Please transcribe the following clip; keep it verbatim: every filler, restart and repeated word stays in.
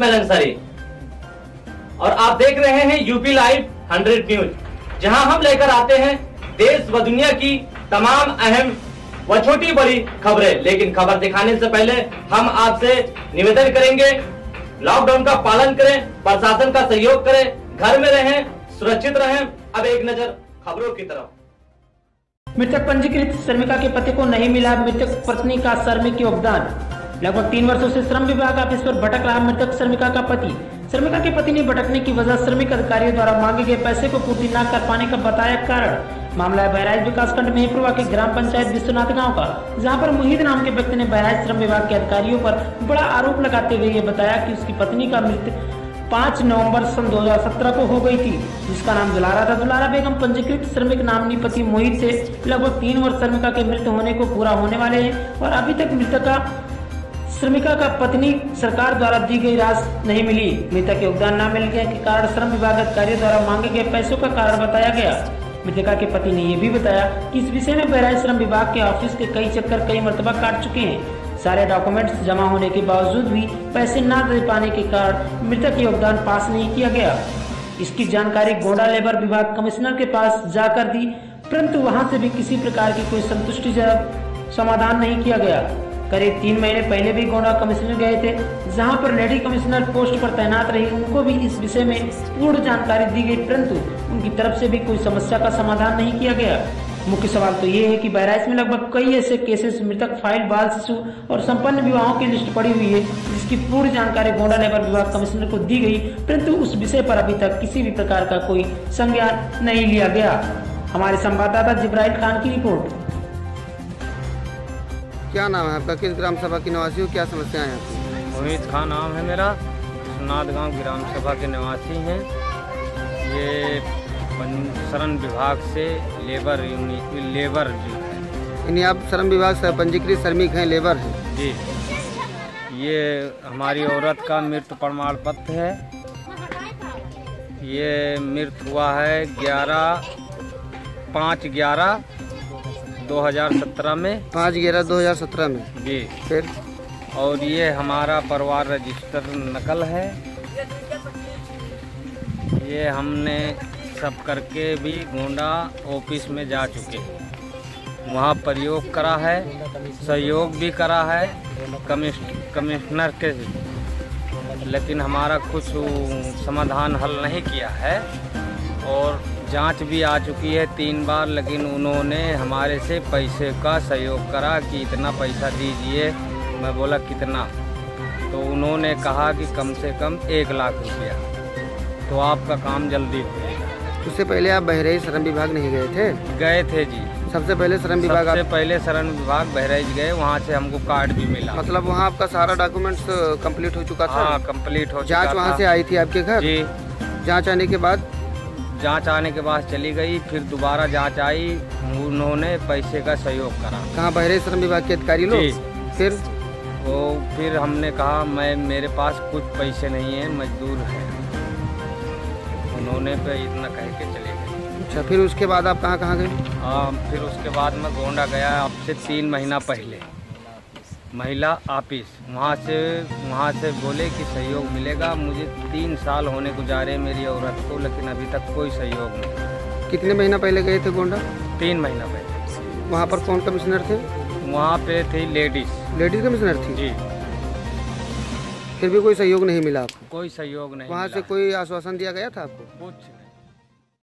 मयंक मल अंसारी और आप देख रहे हैं यूपी लाइव हंड्रेड न्यूज, जहां हम लेकर आते हैं देश व दुनिया की तमाम अहम व छोटी बड़ी खबरें। लेकिन खबर दिखाने से पहले हम आपसे निवेदन करेंगे, लॉकडाउन का पालन करें, प्रशासन का सहयोग करें, घर में रहें, सुरक्षित रहें। अब एक नजर खबरों की तरफ। मृतक पंजीकृत श्रमिका के पति को नहीं मिला मृतक पत्नी का श्रमिक योगदान। लगभग तीन वर्षों से श्रम विभाग ऑफिस पर भटक रहा मृतक श्रमिका का पति। श्रमिका के पति ने भटकने की वजह श्रमिक अधिकारियों द्वारा मांगे गए पैसे को पूर्ति न कर पाने का बताया कारण। मामला बहराइच विकासखंड मेहपुर के ग्राम पंचायत विश्वनाथ गांव का, जहां पर मुहिद नाम के व्यक्ति ने बहराइच श्रम विभाग के अधिकारियों पर बड़ा आरोप लगाते हुए यह बताया कि उसकी पत्नी का मृत्यु पाँच नवंबर सन दो हज़ार सत्रह को हो गई थी, जिसका नाम दुलारा था। दुलारा बेगम पंजीकृत श्रमिक नामनी पति मोहित से लगभग तीन वर्ष श्रमिका के मृत्यु होने को पूरा होने वाले हैं और अभी तक मृतका श्रमिका का पत्नी सरकार द्वारा दी गई राशि नहीं मिली। मृतक योगदान न मिलने के कारण श्रम विभाग अधिकारियों द्वारा मांगे गए पैसों का कारण बताया गया। मृतका के पति ने यह भी बताया कि इस विषय में बहराइच श्रम विभाग के ऑफिस के कई चक्कर कई मरतबा काट चुके हैं। सारे डॉक्यूमेंट्स जमा होने के बावजूद भी पैसे ना दे पाने के कारण मृतक योगदान पास नहीं किया गया। इसकी जानकारी गोंडा लेबर विभाग कमिश्नर के पास जाकर दी, परंतु वहां से भी किसी प्रकार की कोई संतुष्टिजनक समाधान नहीं किया गया। करीब तीन महीने पहले भी गोंडा कमिश्नर गए थे, जहां पर लेडी कमिश्नर पोस्ट पर तैनात रही उनको भी इस विषय में पूर्ण जानकारी दी गई, परंतु उनकी तरफ से भी कोई समस्या का समाधान नहीं किया गया। मुख्य सवाल तो ये है कि बहराइच में लगभग कई ऐसे केसेस मृतक फाइल बाल शिशु और संपन्न विवाहों की लिस्ट पड़ी हुई है, जिसकी पूर्ण जानकारी गोंडा लेबर विभाग कमिश्नर को दी गई, परंतु उस विषय पर अभी तक किसी भी प्रकार का कोई संज्ञान नहीं लिया गया। हमारे संवाददाता जिब्राइल खान की रिपोर्ट। क्या नाम है आपका, किस ग्राम सभा के निवासी हो, क्या समस्याएं हैं? मोहित खान नाम है मेरा, विश्वनाथ गांव ग्राम सभा के निवासी हैं। ये शरण विभाग से लेबर लेबर यानी आप श्रम विभाग से पंजीकृत श्रमिक हैं, लेबर हैं जी। ये हमारी औरत का मृत्यु प्रमाण पत्र है। ये मृत्यु हुआ है ग्यारह पाँच ग्यारह दो हज़ार सत्रह में, पाँच ग्यारह दो हज़ार सत्रह में जी। फिर और ये हमारा परिवार रजिस्टर नकल है, ये हमने सब करके भी गोंडा ऑफिस में जा चुके हैं, वहाँ प्रयोग करा है, सहयोग भी करा है कमिश कमिश्नर के, लेकिन हमारा कुछ समाधान हल नहीं किया है। और जांच भी आ चुकी है तीन बार, लेकिन उन्होंने हमारे से पैसे का सहयोग करा कि इतना पैसा दीजिए। मैं बोला कितना, तो उन्होंने कहा कि कम से कम एक लाख रुपया, तो आपका काम जल्दी हो जाएगा। उससे पहले आप बहराइच श्रम विभाग नहीं गए थे? गए थे जी, सबसे पहले श्रम विभाग सबसे आप... पहले श्रम विभाग बहराइच गए, वहाँ से हमको कार्ड भी मिला। मतलब वहाँ आपका सारा डॉक्यूमेंट्स कम्प्लीट हो चुका था? हाँ, कम्प्लीट हो चुका। जाँच वहाँ से आई थी आपके घर? जी, जाँच आने के बाद जांच आने के बाद चली गई, फिर दोबारा जांच आई, उन्होंने पैसे का सहयोग करा। कहाँ? बहराइच श्रम विभाग के अधिकारी लोग। फिर वो फिर हमने कहा मैं मेरे पास कुछ पैसे नहीं है, मजदूर है, उन्होंने पे इतना कह के चले गए। अच्छा, फिर उसके बाद आप कहाँ कहाँ गए? हाँ, फिर उसके बाद मैं गोंडा गया, आपसे तीन महीना पहले महिला ऑफिस, वहाँ से वहाँ से बोले कि सहयोग मिलेगा। मुझे तीन साल होने को जा रहे मेरी औरत को, लेकिन अभी तक कोई सहयोग नहीं। कितने महीना पहले गए थे गोंडा? तीन महीना पहले। वहाँ पर कौन कमिश्नर थे? वहाँ पे थी लेडीज, लेडीज कमिश्नर थी जी। फिर भी कोई सहयोग नहीं मिला आपको? कोई सहयोग नहीं। वहाँ से कोई आश्वासन दिया गया था आपको? कुछ